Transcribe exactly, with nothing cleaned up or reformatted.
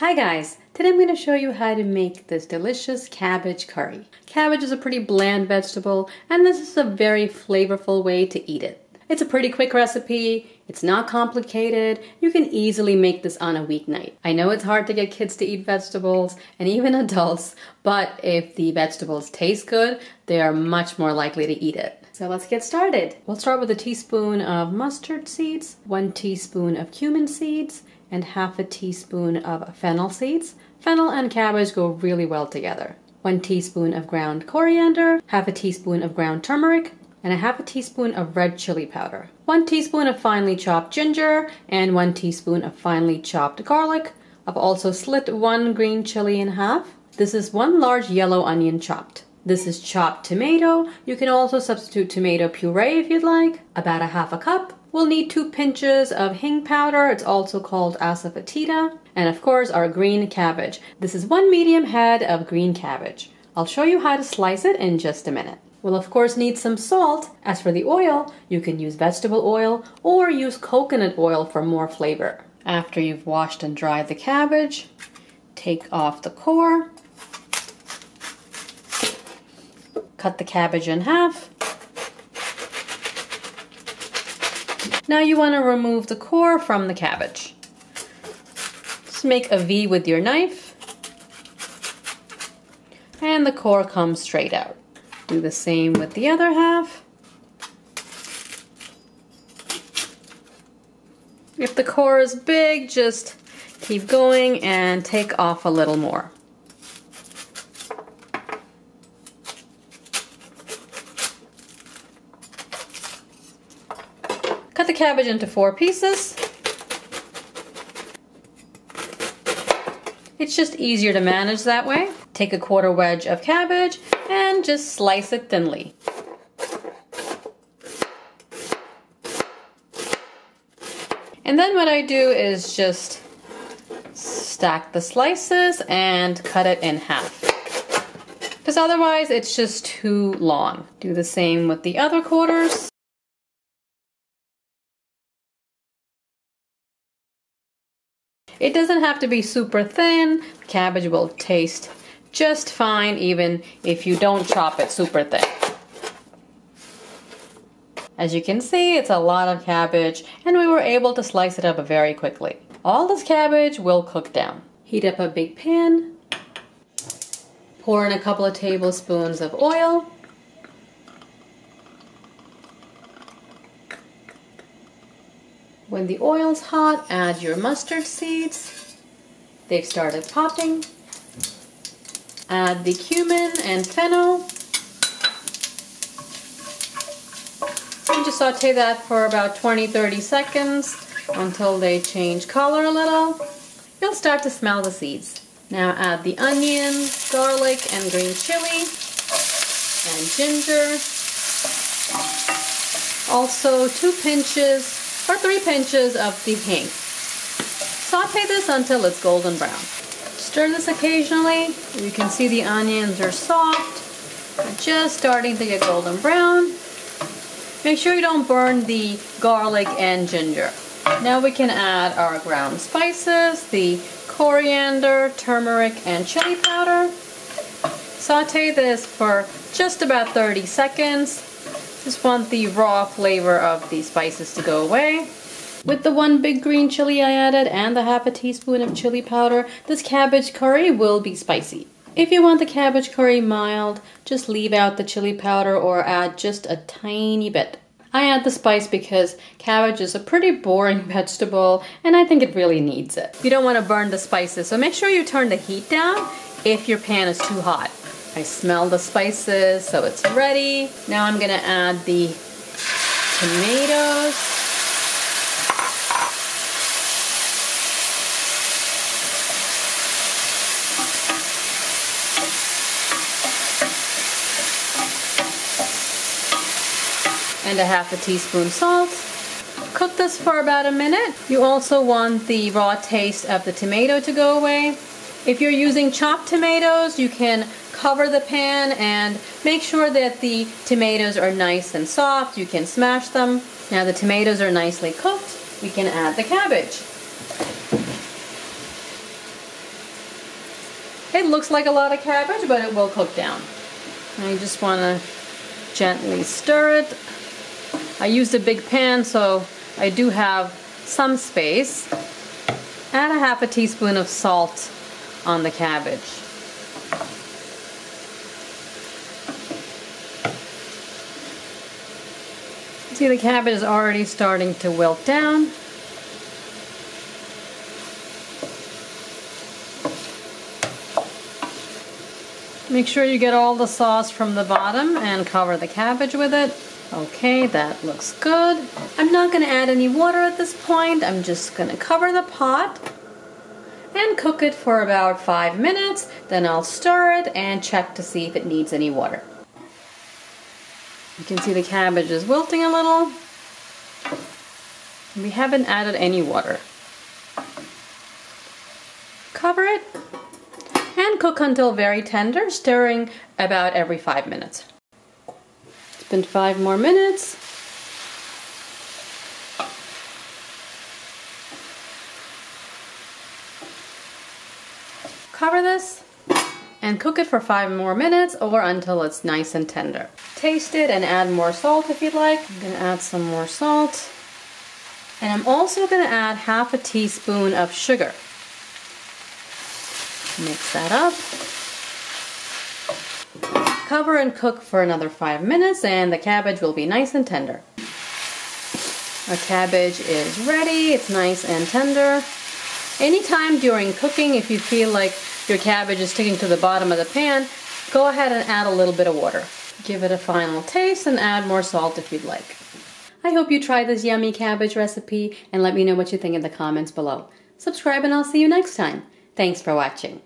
Hi guys, today I'm going to show you how to make this delicious cabbage curry. Cabbage is a pretty bland vegetable and this is a very flavorful way to eat it. It's a pretty quick recipe, it's not complicated, you can easily make this on a weeknight. I know it's hard to get kids to eat vegetables and even adults, but if the vegetables taste good, they are much more likely to eat it. So let's get started. We'll start with a teaspoon of mustard seeds, one teaspoon of cumin seeds, and half a teaspoon of fennel seeds. Fennel and cabbage go really well together. One teaspoon of ground coriander, half a teaspoon of ground turmeric, and a half a teaspoon of red chili powder. One teaspoon of finely chopped ginger, and one teaspoon of finely chopped garlic. I've also slit one green chili in half. This is one large yellow onion chopped. This is chopped tomato. You can also substitute tomato puree if you'd like. About a half a cup. We'll need two pinches of hing powder, it's also called asafoetida, and of course our green cabbage. This is one medium head of green cabbage. I'll show you how to slice it in just a minute. We'll of course need some salt. As for the oil, you can use vegetable oil or use coconut oil for more flavor. After you've washed and dried the cabbage, take off the core, cut the cabbage in half. Now you want to remove the core from the cabbage. Just make a V with your knife, and the core comes straight out. Do the same with the other half. If the core is big, just keep going and take off a little more. Cut the cabbage into four pieces. It's just easier to manage that way. Take a quarter wedge of cabbage and just slice it thinly. And then what I do is just stack the slices and cut it in half, because otherwise it's just too long. Do the same with the other quarters. It doesn't have to be super thin. Cabbage will taste just fine even if you don't chop it super thin. As you can see, it's a lot of cabbage and we were able to slice it up very quickly. All this cabbage will cook down. Heat up a big pan. Pour in a couple of tablespoons of oil. When the oil's hot, add your mustard seeds. They've started popping. Add the cumin and fennel. And just saute that for about twenty to thirty seconds until they change color a little. You'll start to smell the seeds. Now add the onion, garlic, and green chili, and ginger. Also two pinches or three pinches of the hing. Saute this until it's golden brown. Stir this occasionally. You can see the onions are soft. They're just starting to get golden brown. Make sure you don't burn the garlic and ginger. Now we can add our ground spices, the coriander, turmeric, and chili powder. Saute this for just about thirty seconds. Just want the raw flavor of the spices to go away. With the one big green chili I added and the half a teaspoon of chili powder, this cabbage curry will be spicy. If you want the cabbage curry mild, just leave out the chili powder or add just a tiny bit. I add the spice because cabbage is a pretty boring vegetable and I think it really needs it. You don't want to burn the spices, so make sure you turn the heat down if your pan is too hot. I smell the spices, so it's ready. Now I'm gonna add the tomatoes. And a half a teaspoon salt. Cook this for about a minute. You also want the raw taste of the tomato to go away. If you're using chopped tomatoes, you can cover the pan and make sure that the tomatoes are nice and soft. You can smash them. Now the tomatoes are nicely cooked. We can add the cabbage. It looks like a lot of cabbage, but it will cook down. Now you just want to gently stir it. I used a big pan, so I do have some space. Add a half a teaspoon of salt on the cabbage. See, the cabbage is already starting to wilt down. Make sure you get all the sauce from the bottom and cover the cabbage with it. Okay, that looks good. I'm not going to add any water at this point. I'm just going to cover the pot and cook it for about five minutes. Then I'll stir it and check to see if it needs any water. You can see the cabbage is wilting a little. We haven't added any water. Cover it and cook until very tender, stirring about every five minutes. It's been five more minutes. Cover this and cook it for five more minutes or until it's nice and tender. Taste it and add more salt if you'd like. I'm gonna add some more salt. And I'm also gonna add half a teaspoon of sugar. Mix that up. Cover and cook for another five minutes and the cabbage will be nice and tender. Our cabbage is ready. It's nice and tender. Anytime during cooking, if you feel like your cabbage is sticking to the bottom of the pan, go ahead and add a little bit of water. Give it a final taste and add more salt if you'd like. I hope you try this yummy cabbage recipe and let me know what you think in the comments below. Subscribe and I'll see you next time. Thanks for watching.